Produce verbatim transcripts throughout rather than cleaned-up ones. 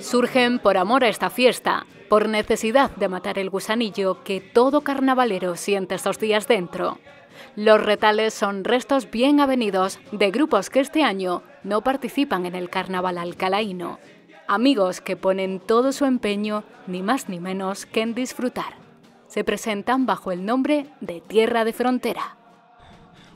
Surgen por amor a esta fiesta, por necesidad de matar el gusanillo que todo carnavalero siente estos días dentro. Los Retales son restos bien avenidos de grupos que este año no participan en el carnaval alcalaíno. Amigos que ponen todo su empeño, ni más ni menos que en disfrutar. Se presentan bajo el nombre de Tierra de Frontera.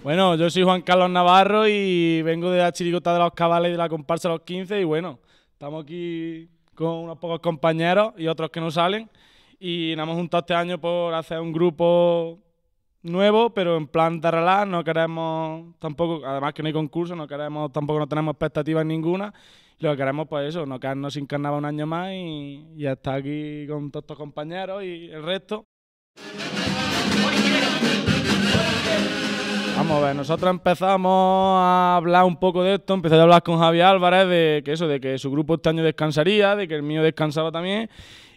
Bueno, yo soy Juan Carlos Navarro y vengo de la Chiricota de los Cabales de la Comparsa de los quince y bueno, estamos aquí con unos pocos compañeros y otros que no salen y nos hemos juntado este año por hacer un grupo nuevo, pero en plan de relax, no queremos tampoco, además que no hay concurso, no queremos, tampoco no tenemos expectativas ninguna, lo que queremos pues eso, no quedarnos sin carnaval un año más y, y estar aquí con todos estos compañeros y el resto. Vamos a ver, nosotros empezamos a hablar un poco de esto, empecé a hablar con Javier Álvarez de que eso, de que su grupo este año descansaría, de que el mío descansaba también,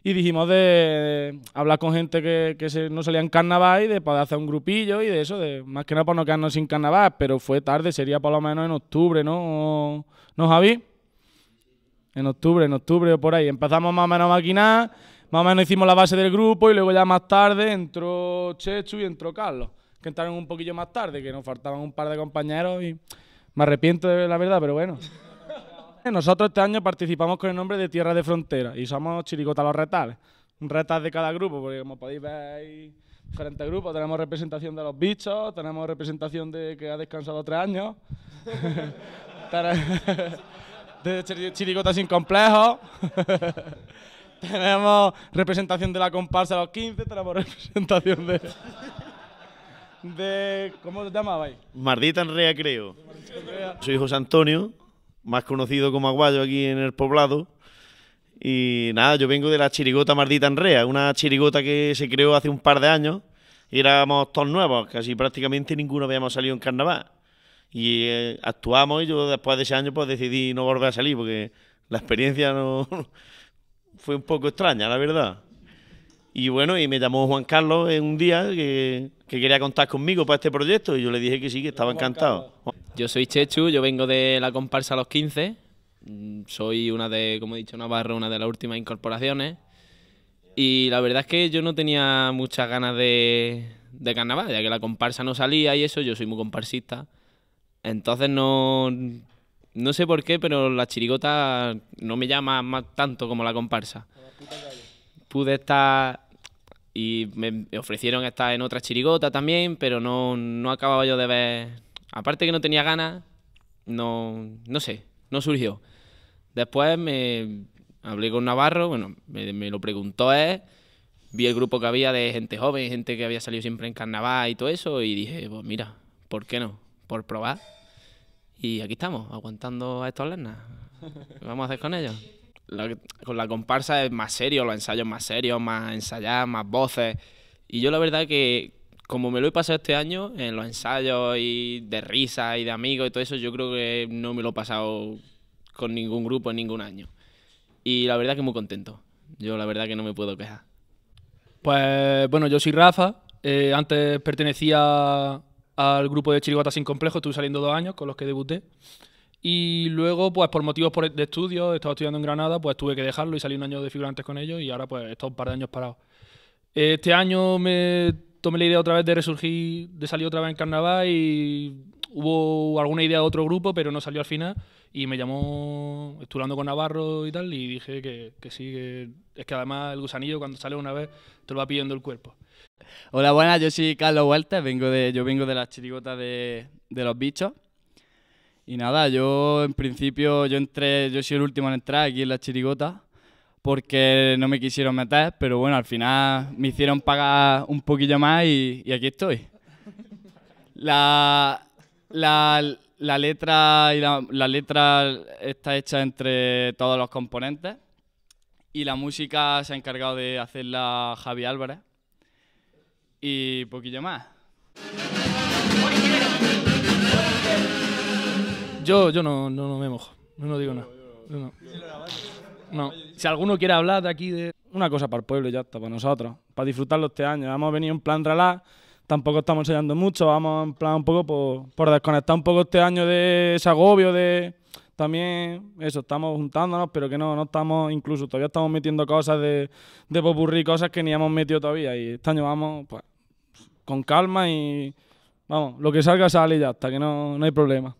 y dijimos de, de hablar con gente que, que se, no salía en carnaval y de poder hacer un grupillo y de eso, de más que nada para no quedarnos sin carnaval, pero fue tarde, sería por lo menos en octubre, ¿no? ¿No, Javi? En octubre, en octubre o por ahí. Empezamos más o menos a maquinar, más o menos hicimos la base del grupo y luego ya más tarde entró Chechu y entró Carlos, que entraron un poquillo más tarde, que nos faltaban un par de compañeros y me arrepiento de la verdad, pero bueno. Nosotros este año participamos con el nombre de Tierra de Frontera y somos Chirigota los Retales, un retas de cada grupo, porque como podéis ver hay diferentes grupos, tenemos representación de los bichos, tenemos representación de que ha descansado tres años, de Chirigotas sin complejo, tenemos representación de la comparsa de los quince, tenemos representación de... de ¿cómo te llamabais? Mardita Enrea, creo. Soy José Antonio, más conocido como Aguayo aquí en el poblado. Y nada, yo vengo de la chirigota Mardita Enrea, una chirigota que se creó hace un par de años. Y éramos todos nuevos, casi prácticamente ninguno habíamos salido en carnaval. Y eh, actuamos y yo después de ese año pues decidí no volver a salir porque la experiencia no fue un poco extraña, la verdad. Y bueno, y me llamó Juan Carlos en un día que, que quería contar conmigo para este proyecto y yo le dije que sí, que estaba encantado. Yo soy Chechu, yo vengo de la comparsa a los quince, soy una de, como he dicho, Navarro, una de las últimas incorporaciones y la verdad es que yo no tenía muchas ganas de, de carnaval, ya que la comparsa no salía y eso, yo soy muy comparsista, entonces no, no sé por qué, pero la chirigota no me llama más tanto como la comparsa. Pude estar... y me ofrecieron estar en otra chirigota también, pero no, no acababa yo de ver... Aparte que no tenía ganas, no, no sé, no surgió. Después me hablé con Navarro, bueno, me, me lo preguntó él, vi el grupo que había de gente joven, gente que había salido siempre en carnaval y todo eso, y dije, pues mira, ¿por qué no? Por probar. Y aquí estamos, aguantando a estos lernas. ¿Qué vamos a hacer con ellos? La, con la comparsa es más serio, los ensayos más serios, más ensayar, más voces. Y yo la verdad que, como me lo he pasado este año, en los ensayos y de risa y de amigos y todo eso, yo creo que no me lo he pasado con ningún grupo en ningún año. Y la verdad que muy contento. Yo la verdad que no me puedo quejar. Pues bueno, yo soy Rafa. Eh, antes pertenecía al grupo de Chirigotas sin complejo, estuve saliendo dos años con los que debuté. Y luego, pues por motivos de estudio, estaba estudiando en Granada, pues tuve que dejarlo y salí un año de figurantes con ellos y ahora pues he estado un par de años parado. Este año me tomé la idea otra vez de resurgir, de salir otra vez en carnaval y hubo alguna idea de otro grupo, pero no salió al final y me llamó, estuve hablando con Navarro y tal, y dije que, que sí, que es que además el gusanillo cuando sale una vez te lo va pidiendo el cuerpo. Hola, buenas, yo soy Carlos Huerta, vengo de, yo vengo de las chirigotas de, de los bichos. Y nada, yo en principio, yo entré, yo soy el último en entrar aquí en la chirigota porque no me quisieron meter, pero bueno, al final me hicieron pagar un poquillo más y, y aquí estoy. La, la, la letra y la, la letra está hecha entre todos los componentes y la música se ha encargado de hacerla Javi Álvarez y poquillo más. Yo, yo no, no, no me mojo, no, no digo nada. No, no. Si alguno quiere hablar de aquí de... Una cosa para el pueblo y ya está, para nosotros, para disfrutarlo este año. Hemos venido en plan relax, tampoco estamos enseñando mucho, vamos en plan un poco por, por desconectar un poco este año de ese agobio de... También, eso, estamos juntándonos, pero que no, no estamos, incluso todavía estamos metiendo cosas de, de popurrí, cosas que ni hemos metido todavía, y este año vamos pues con calma y vamos, lo que salga sale y ya está, que no, no hay problema.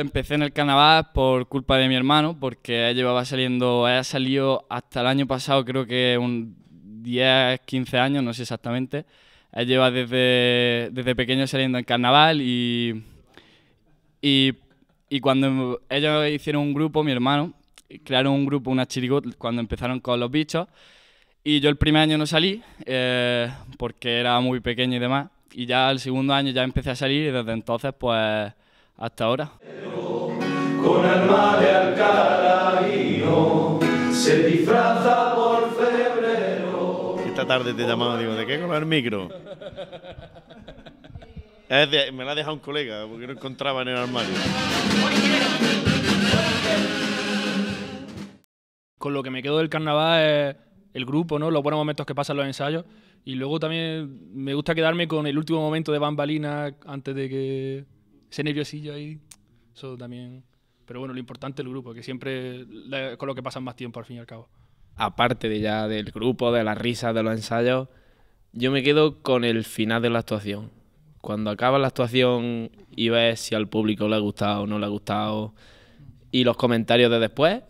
Empecé en el carnaval por culpa de mi hermano, porque él llevaba saliendo, él ha salido hasta el año pasado, creo que un diez, quince años, no sé exactamente. Él lleva desde, desde pequeño saliendo en carnaval y, y, y cuando ellos hicieron un grupo, mi hermano, crearon un grupo, una chirigota, cuando empezaron con los bichos. Y yo el primer año no salí, eh, porque era muy pequeño y demás. Y ya el segundo año ya empecé a salir y desde entonces pues hasta ahora. Con alma de alcalaíno se disfraza por febrero. Esta tarde te he llamado, digo, ¿de qué color el micro? Es de, me la ha dejado un colega porque no encontraba en el armario. Con lo que me quedo del carnaval es el grupo, ¿no? Los buenos momentos que pasan los ensayos. Y luego también me gusta quedarme con el último momento de Bambalina antes de que... Ese nerviosillo ahí, eso también... Pero bueno, lo importante es el grupo, que siempre con lo que pasan más tiempo al fin y al cabo. Aparte de ya del grupo, de las risas, de los ensayos, yo me quedo con el final de la actuación. Cuando acaba la actuación y ves si al público le ha gustado o no le ha gustado, y los comentarios de después,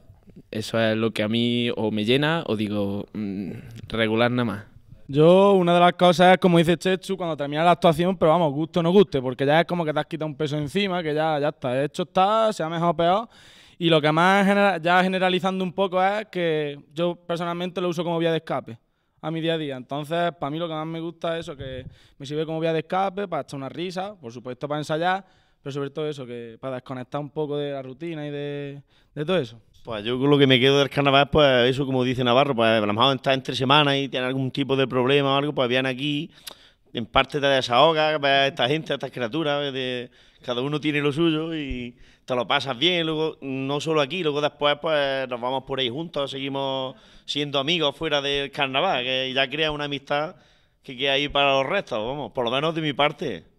eso es lo que a mí o me llena o digo, mmm, regular nada más. Yo, una de las cosas es, como dice Chechu, cuando termina la actuación, pero vamos, gusto o no guste, porque ya es como que te has quitado un peso encima, que ya, ya está, hecho está, sea mejor o peor. Y lo que más, genera, ya generalizando un poco, es que yo personalmente lo uso como vía de escape a mi día a día. Entonces, para mí lo que más me gusta es eso, que me sirve como vía de escape para echar una risa, por supuesto para ensayar, pero sobre todo eso, que para desconectar un poco de la rutina y de, de todo eso. Pues yo lo que me quedo del carnaval, pues eso como dice Navarro, pues a lo mejor estás entre semanas y tienes algún tipo de problema o algo, pues vienen aquí, en parte te desahogas, ves a esta gente, a estas criaturas, de, cada uno tiene lo suyo y te lo pasas bien, luego no solo aquí, luego después pues nos vamos por ahí juntos, seguimos siendo amigos fuera del carnaval, que ya crea una amistad que queda ahí para los restos, vamos, por lo menos de mi parte.